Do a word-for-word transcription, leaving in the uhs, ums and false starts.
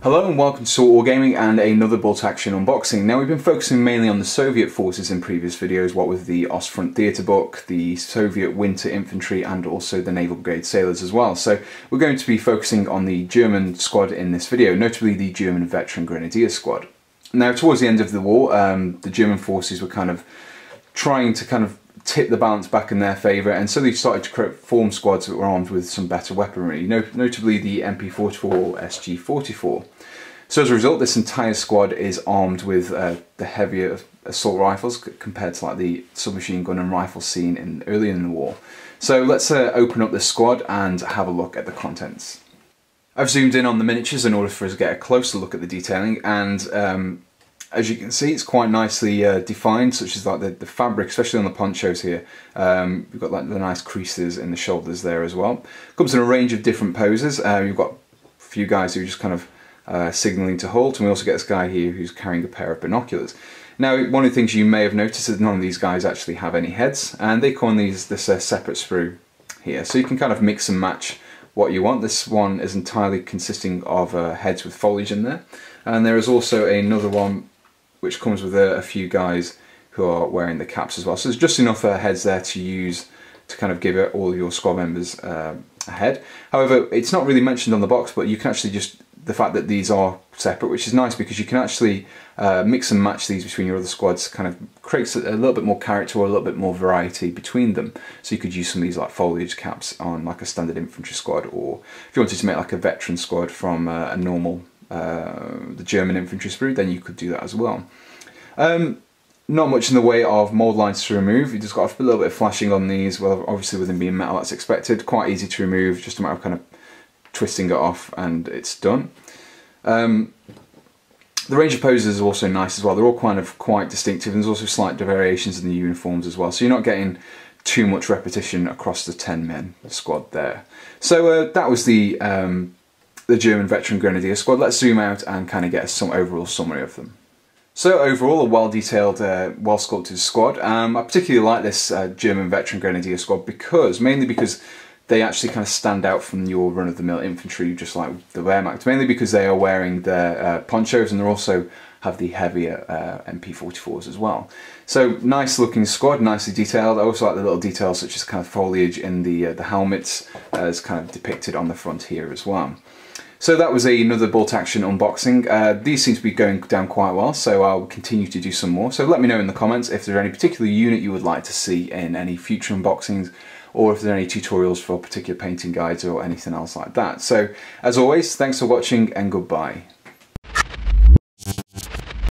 Hello and welcome to Talk Wargaming and another Bolt Action unboxing. Now we've been focusing mainly on the Soviet forces in previous videos, what with the Ostfront theatre book, the Soviet winter infantry and also the naval brigade sailors as well. So we're going to be focusing on the German squad in this video, notably the German Veteran Grenadiers squad. Now towards the end of the war, um, the German forces were kind of trying to kind of tip the balance back in their favour, and so they started to form squads that were armed with some better weaponry, notably the M P forty-four or S G forty-four. So as a result, this entire squad is armed with uh, the heavier assault rifles compared to like the submachine gun and rifle seen in earlier in the war. So let's uh, open up this squad and have a look at the contents. I've zoomed in on the miniatures in order for us to get a closer look at the detailing, and um, as you can see, it's quite nicely uh, defined, such as like the, the fabric, especially on the ponchos here. Um, you've got like the nice creases in the shoulders there as well. Comes in a range of different poses. Uh, you've got a few guys who are just kind of uh, signalling to halt, and we also get this guy here who's carrying a pair of binoculars. Now, one of the things you may have noticed is that none of these guys actually have any heads, and they call these this uh, separate sprue here, so you can kind of mix and match what you want. This one is entirely consisting of uh, heads with foliage in there, and there is also another one which comes with a, a few guys who are wearing the caps as well. So there's just enough uh, heads there to use to kind of give it all your squad members uh, a head. However, it's not really mentioned on the box, but you can actually just, the fact that these are separate, which is nice because you can actually uh, mix and match these between your other squads, kind of creates a little bit more character or a little bit more variety between them. So you could use some of these like foliage caps on like a standard infantry squad, or if you wanted to make like a veteran squad from uh, a normal Uh, the German infantry sprue, then you could do that as well. Um, not much in the way of mould lines to remove. You just got a little bit of flashing on these. Well, obviously with them being metal, that's expected. Quite easy to remove, just a matter of kind of twisting it off and it's done. Um, the range of poses is also nice as well. They're all kind of quite distinctive, and there's also slight variations in the uniforms as well, so you're not getting too much repetition across the ten men squad there. So uh, that was the um, the German Veteran Grenadier squad. Let's zoom out and kind of get some overall summary of them. So overall, a well-detailed, uh, well-sculpted squad. Um, I particularly like this uh, German Veteran Grenadier squad because, mainly because they actually kind of stand out from your run-of-the-mill infantry, just like the Wehrmacht, mainly because they are wearing their uh, ponchos, and they're also have the heavier uh, M P forty-fours as well. So nice looking squad, nicely detailed. I also like the little details such as kind of foliage in the, uh, the helmets uh, as kind of depicted on the front here as well. So that was another Bolt Action unboxing. Uh, these seem to be going down quite well, so I'll continue to do some more. So let me know in the comments if there's any particular unit you would like to see in any future unboxings, or if there are any tutorials for particular painting guides or anything else like that. So as always, thanks for watching and goodbye.